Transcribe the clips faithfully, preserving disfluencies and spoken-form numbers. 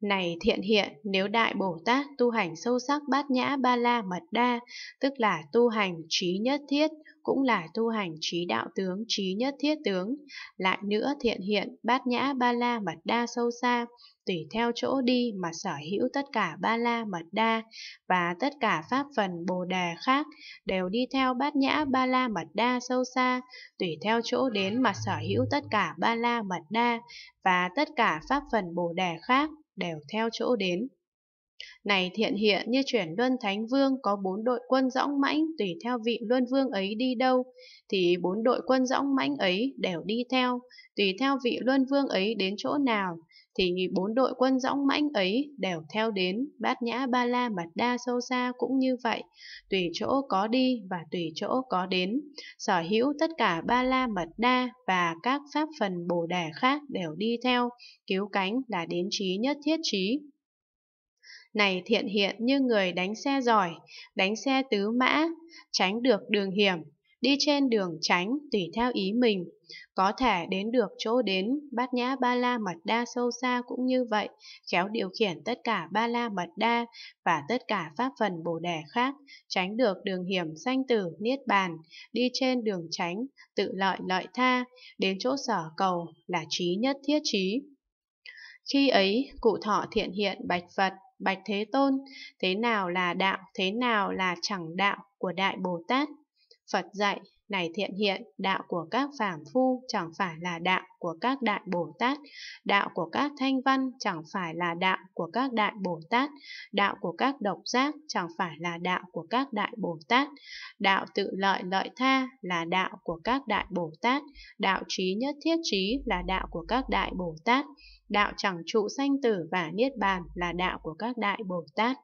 Này thiện hiện, nếu Đại Bồ Tát tu hành sâu sắc bát nhã ba la mật đa, tức là tu hành trí nhất thiết, cũng là tu hành trí đạo tướng, trí nhất thiết tướng. Lại nữa thiện hiện, bát nhã ba la mật đa sâu xa, tùy theo chỗ đi mà sở hữu tất cả ba la mật đa và tất cả pháp phần bồ đề khác đều đi theo bát nhã ba la mật đa sâu xa, tùy theo chỗ đến mà sở hữu tất cả ba la mật đa và tất cả pháp phần bồ đề khác đều theo chỗ đến. Này thiện hiện, như chuyển luân thánh vương có bốn đội quân dõng mãnh, tùy theo vị luân vương ấy đi đâu thì bốn đội quân dõng mãnh ấy đều đi theo, tùy theo vị luân vương ấy đến chỗ nào thì bốn đội quân dõng mãnh ấy đều theo đến. Bát nhã ba la mật đa sâu xa cũng như vậy, tùy chỗ có đi và tùy chỗ có đến, sở hữu tất cả ba la mật đa và các pháp phần bồ đề khác đều đi theo, cứu cánh là đến trí nhất thiết trí. Này thiện hiện, như người đánh xe giỏi, đánh xe tứ mã, tránh được đường hiểm, đi trên đường tránh tùy theo ý mình, có thể đến được chỗ đến. Bát nhã ba la mật đa sâu xa cũng như vậy, khéo điều khiển tất cả ba la mật đa và tất cả pháp phần bồ đề khác, tránh được đường hiểm sanh tử niết bàn, đi trên đường tránh tự lợi lợi tha, đến chỗ sở cầu là trí nhất thiết trí. Khi ấy cụ thọ thiện hiện bạch Phật: Bạch Thế Tôn, thế nào là đạo, thế nào là chẳng đạo của Đại Bồ Tát? Phật dạy: Này thiện hiện, đạo của các phàm phu chẳng phải là đạo của các Đại Bồ Tát, đạo của các thanh văn chẳng phải là đạo của các Đại Bồ Tát, đạo của các độc giác chẳng phải là đạo của các Đại Bồ Tát, đạo tự lợi lợi tha là đạo của các Đại Bồ Tát, đạo trí nhất thiết trí là đạo của các Đại Bồ Tát, đạo chẳng trụ sanh tử và niết bàn là đạo của các Đại Bồ Tát.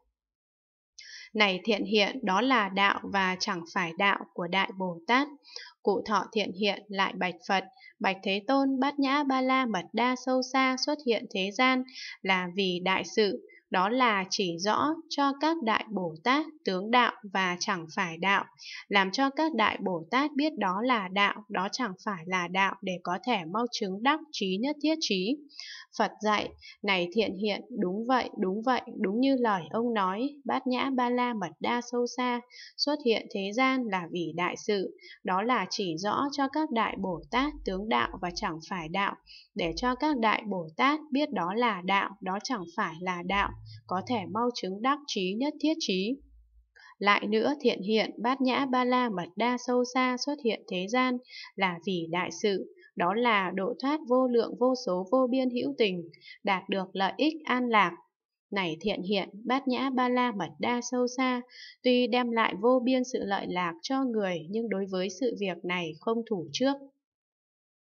Này thiện hiện, đó là đạo và chẳng phải đạo của Đại Bồ Tát. Cụ thọ thiện hiện lại bạch Phật: Bạch Thế Tôn, bát nhã ba la mật đa sâu xa xuất hiện thế gian là vì đại sự, đó là chỉ rõ cho các Đại Bồ Tát tướng đạo và chẳng phải đạo, làm cho các Đại Bồ Tát biết đó là đạo, đó chẳng phải là đạo, để có thể mau chứng đắc trí nhất thiết trí. Phật dạy: Này thiện hiện, đúng vậy, đúng vậy, đúng như lời ông nói, bát nhã ba la mật đa sâu xa xuất hiện thế gian là vì đại sự, đó là chỉ rõ cho các Đại Bồ Tát tướng đạo và chẳng phải đạo, để cho các Đại Bồ Tát biết đó là đạo, đó chẳng phải là đạo, có thể mau chứng đắc trí nhất thiết trí. Lại nữa thiện hiện, bát nhã ba la mật đa sâu xa xuất hiện thế gian là vì đại sự, đó là độ thoát vô lượng vô số vô biên hữu tình, đạt được lợi ích an lạc. Này thiện hiện, bát nhã ba la mật đa sâu xa tuy đem lại vô biên sự lợi lạc cho người, nhưng đối với sự việc này không thủ trước.